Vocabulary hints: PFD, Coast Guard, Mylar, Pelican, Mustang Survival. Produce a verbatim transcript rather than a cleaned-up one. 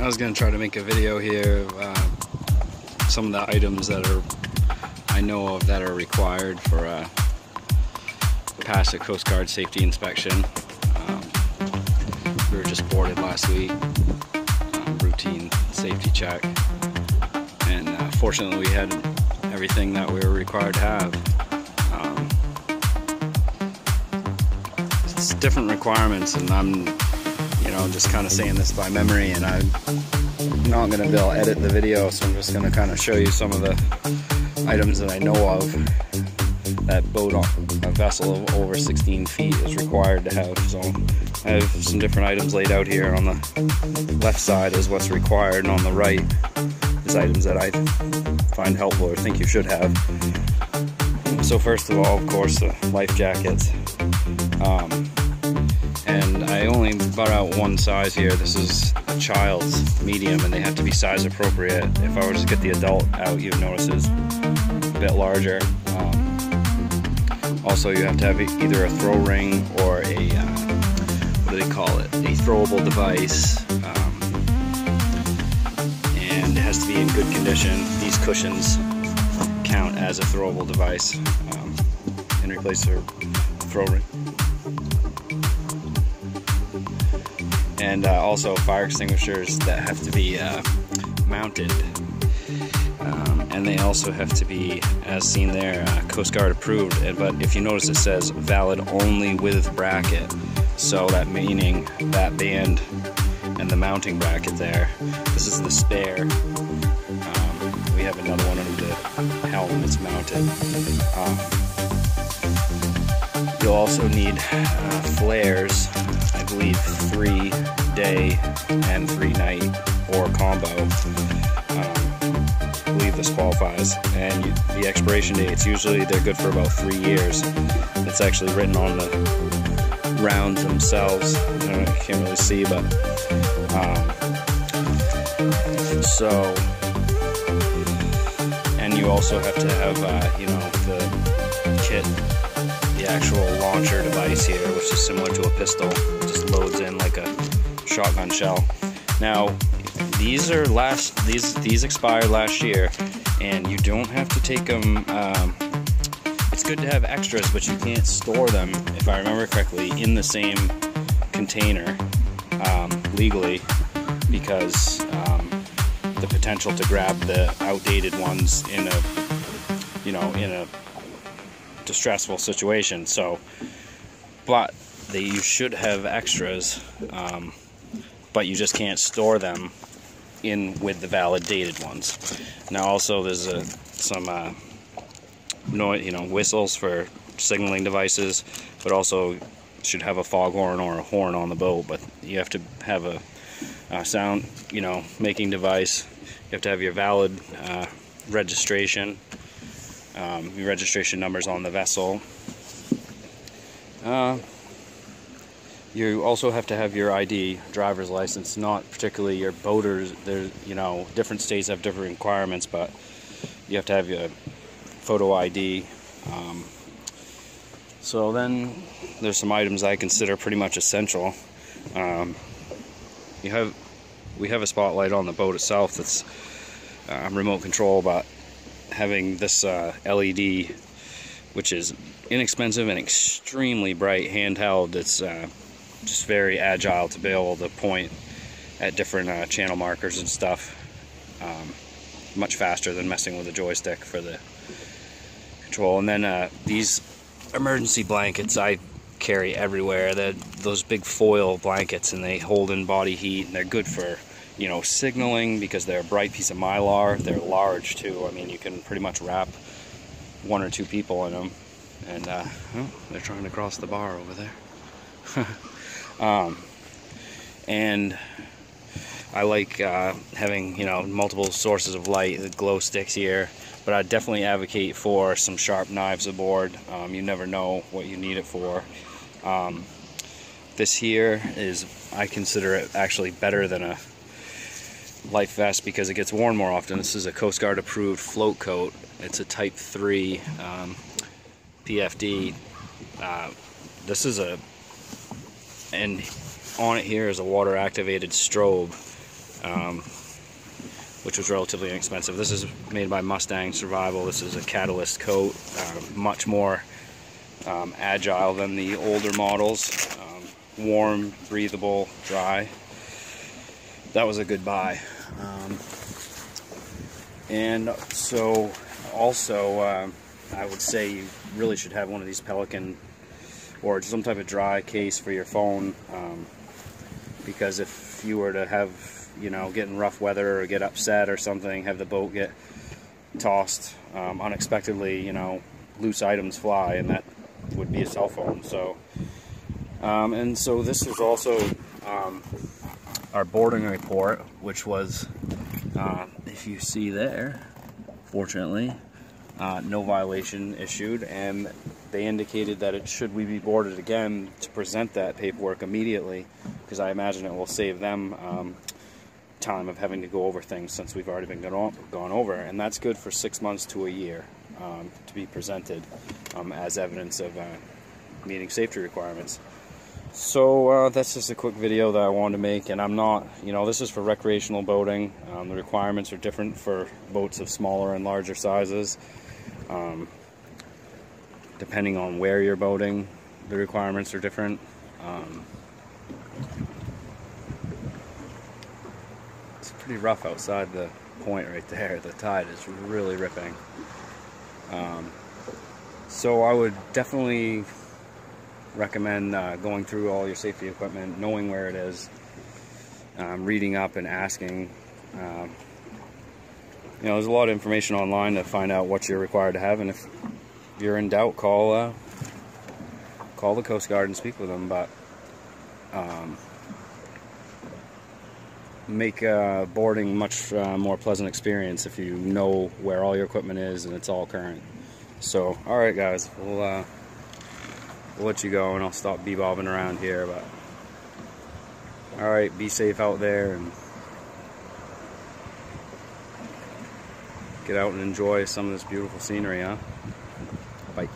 I was gonna try to make a video here of uh, some of the items that are I know of that are required for uh, pass a Coast Guard safety inspection. Um, we were just boarded last week, um, routine safety check, and uh, fortunately we had everything that we were required to have. Um, it's different requirements, and I'm you know just kind of saying this by memory, and I'm not going to be able to edit the video, so I'm just going to kind of show you some of the items that I know of. That boat on a vessel of over sixteen feet is required to have. So I have some different items laid out here. On the left side is what's required, and on the right is items that I find helpful or think you should have. So first of all, of course, the life jackets. Um, and I only brought out one size here. This is a child's medium, and they have to be size appropriate. If I were to get the adult out, you'd notice it's a bit larger. Um, Also, you have to have either a throw ring or a, uh, what do they call it, a throwable device, um, and it has to be in good condition. These cushions count as a throwable device um, and replace their throw ring. And uh, also fire extinguishers that have to be uh, mounted. Um, and they also have to be, as seen there, uh, Coast Guard approved. But if you notice, it says valid only with bracket, so that meaning that band and the mounting bracket there, this is the spare. Um, we have another one under the helm that's mounted. Um, you'll also need uh, flares, I believe three day and three night or combo. Um, I believe this qualifies, and you, the expiration dates, usually they're good for about three years. It's actually written on the rounds themselves. You know, I can't really see, but um, so. And you also have to have, uh, you know, the kit, the actual launcher device here, which is similar to a pistol. It just loads in like a shotgun shell. Now, These are last. These these expired last year, and you don't have to take them. Um, it's good to have extras, but you can't store them, if I remember correctly, in the same container um, legally, because um, the potential to grab the outdated ones in a you know in a distressful situation. So, but they, you should have extras, um, but you just can't store them in with the valid dated ones. Now also there's a, some uh, noise, you know, whistles for signaling devices, but also should have a foghorn or a horn on the boat. But you have to have a, a sound, you know, making device. You have to have your valid uh, registration, um, your registration numbers on the vessel. Uh, You also have to have your I D, driver's license, not particularly your boaters. There's, you know, different states have different requirements, but you have to have your photo I D. Um, so then there's some items I consider pretty much essential. Um, you have, we have a spotlight on the boat itself that's uh, remote control, but having this uh, L E D, which is inexpensive and extremely bright, handheld, it's uh, just very agile to be able to point at different uh, channel markers and stuff, um, much faster than messing with a joystick for the control. And then uh, these emergency blankets I carry everywhere. They're those big foil blankets, and they hold in body heat, and they're good for, you know, signaling, because they're a bright piece of mylar. They're large too. I mean, you can pretty much wrap one or two people in them. And uh, oh, they're trying to cross the bar over there. Um, and I like uh, having, you know, multiple sources of light, the glow sticks here, but I definitely advocate for some sharp knives aboard. Um, you never know what you need it for. Um, this here is, I consider it actually better than a life vest, because it gets worn more often. This is a Coast Guard approved float coat. It's a type three um, P F D. Uh, this is a, and on it here is a water activated strobe. um, which was relatively inexpensive. This is made by Mustang Survival. This is a catalyst coat, uh, much more um, agile than the older models. Um, warm, breathable, dry. That was a good buy. Um, and so also um, I would say you really should have one of these Pelican or some type of dry case for your phone, um, because if you were to have, you know, get in rough weather or get upset or something, have the boat get tossed um, unexpectedly, you know, loose items fly, and that would be a cell phone. So um, and so this is also um, our boarding report, which was, uh, if you see there, fortunately, uh, no violation issued, and they indicated that it should we be boarded again to present that paperwork immediately, because I imagine it will save them um, time of having to go over things since we've already been gone, gone over, and that's good for six months to a year um, to be presented um, as evidence of uh, meeting safety requirements. So uh, that's just a quick video that I wanted to make, and I'm not, you know, this is for recreational boating. Um, the requirements are different for boats of smaller and larger sizes. Um, depending on where you're boating, the requirements are different. Um, it's pretty rough outside the point right there. The tide is really ripping. Um, so I would definitely recommend uh, going through all your safety equipment, knowing where it is, um, reading up and asking. Um, you know, there's a lot of information online to find out what you're required to have, and if you're in doubt, call uh, call the Coast Guard and speak with them. But um, make uh, boarding much uh, more pleasant experience if you know where all your equipment is and it's all current. So, all right, guys, we'll. Uh, I'll let you go, and I'll stop bebobbing around here, but alright, be safe out there and get out and enjoy some of this beautiful scenery, huh? Bye.